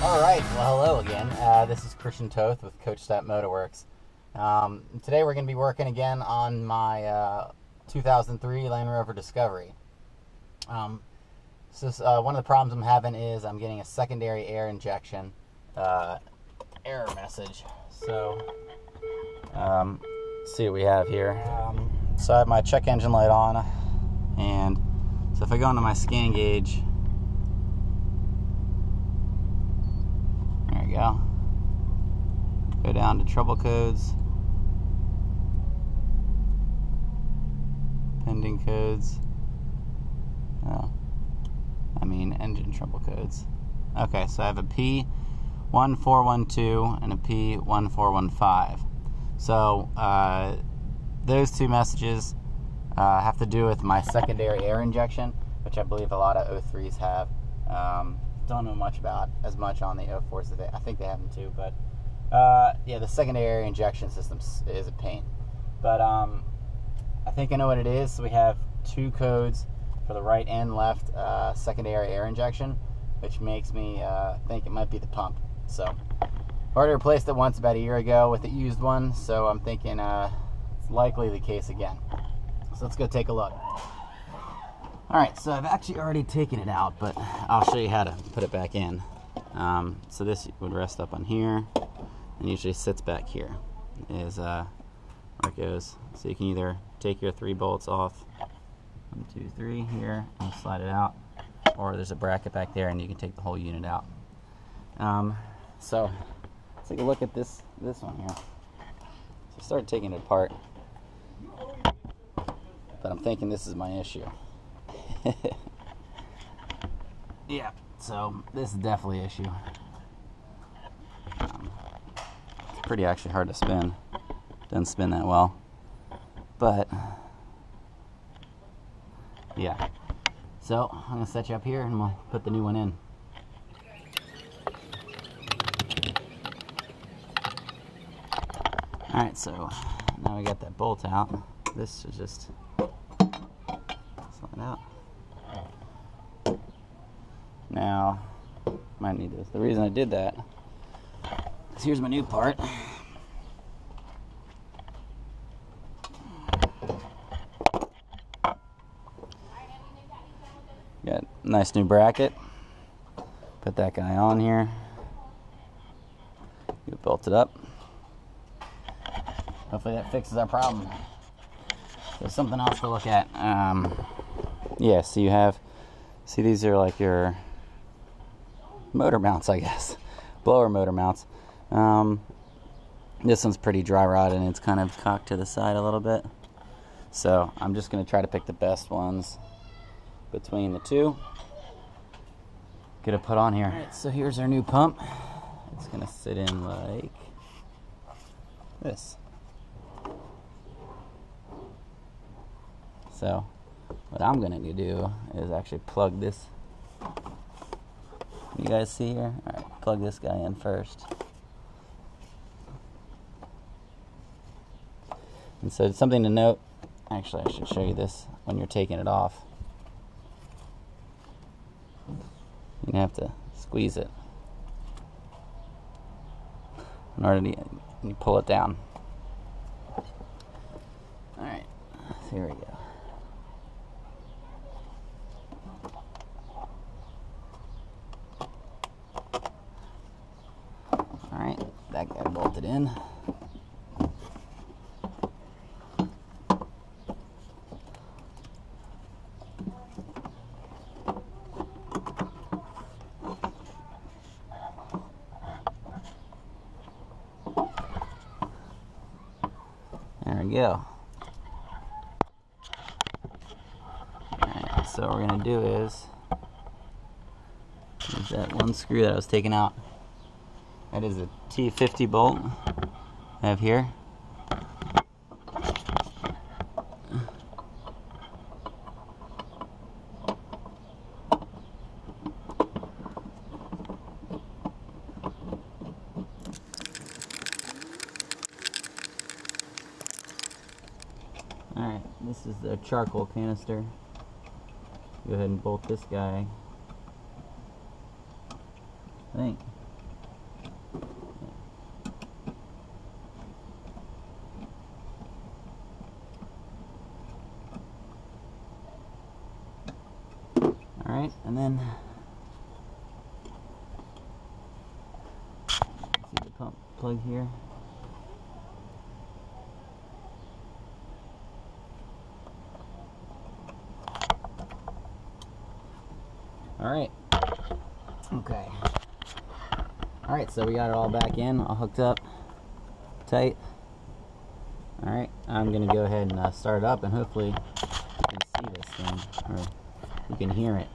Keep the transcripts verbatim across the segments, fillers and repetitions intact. All right, well, hello again. Uh, this is Christian Toth with Coachstop Motorworks. Um, today we're going to be working again on my uh, two thousand three Land Rover Discovery. Um, so uh, one of the problems I'm having is I'm getting a secondary air injection uh, error message. So um, let's see what we have here. Um, so I have my check engine light on, and so if I go into my scan gauge, there we go. Go down to trouble codes, pending codes. Oh, I mean engine trouble codes. Okay, so I have a P one four one two and a P one four one five. So uh, those two messages uh, have to do with my secondary air injection, which I believe a lot of oh threes have. Um, don't know much about as much on the oh fours. That they, I think they have them too, but. Uh, yeah, the secondary injection system is a pain, but um, I think I know what it is. So we have two codes for the right and left uh, secondary air injection, which makes me uh, think it might be the pump. So I already replaced it once about a year ago with a used one, so I'm thinking uh, it's likely the case again. So let's go take a look. Alright, so I've actually already taken it out, but I'll show you how to put it back in. Um, so this would rest up on here. And usually sits back here, is uh, where it goes. So you can either take your three bolts off, one, two, three here, and slide it out, or there's a bracket back there and you can take the whole unit out. Um, so let's take a look at this, this one here. So start taking it apart, but I'm thinking this is my issue. Yeah, so this is definitely an issue. Um, pretty actually hard to spin. Doesn't spin that well. But yeah. So I'm gonna set you up here and we'll put the new one in. Alright, so now we got that bolt out. This is just slide out. Now might need this. The reason I did that. So here's my new part. Got a nice new bracket. Put that guy on here. Get bolted up. Hopefully that fixes our problem. There's something else to look at. Um, yeah, so you have, see these are like your motor mounts, I guess. Blower motor mounts. Um, this one's pretty dry rotted and it's kind of cocked to the side a little bit. So I'm just going to try to pick the best ones between the two. Get it put on here. All right, so here's our new pump. It's going to sit in like this. So what I'm going to do is actually plug this. You guys see here? All right, plug this guy in first. And so it's something to note, actually I should show you this when you're taking it off. You're going to have to squeeze it in order to you pull it down. Alright, so here we go. Alright, that guy bolted in. There we go. Alright, so what we're going to do is use that one screw that I was taking out. That is a T fifty bolt I have here. Alright, this is the charcoal canister. Go ahead and bolt this guy. I think. Alright, and then see the pump plug here. Alright. Okay. Alright, so we got it all back in, all hooked up tight. Alright, I'm gonna go ahead and uh, start it up, and hopefully you can see this thing, or you can hear it.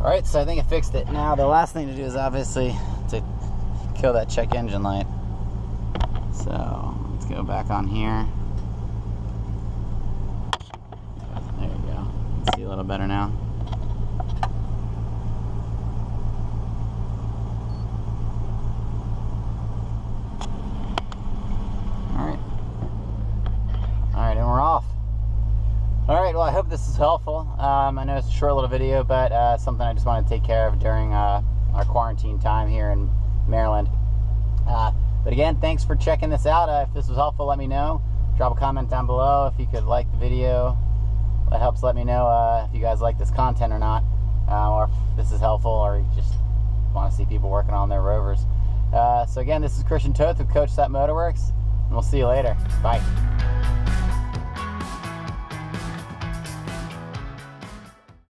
Alright, so I think I fixed it. Now the last thing to do is obviously to kill that check engine light. So let's go back on here. There you go. Let's see a little better now. Alright. Alright, and we're off. Alright, well, I hope this is helpful. Um, I know it's a short little video, but uh, something I just want to take care of during uh, our quarantine time here in Maryland. Uh, But again, thanks for checking this out. Uh, if this was helpful, let me know. Drop a comment down below if you could like the video. That helps let me know uh, if you guys like this content or not, uh, or if this is helpful, or you just want to see people working on their Rovers. Uh, so again, this is Christian Toth with Coachstop Motorworks, and we'll see you later. Bye.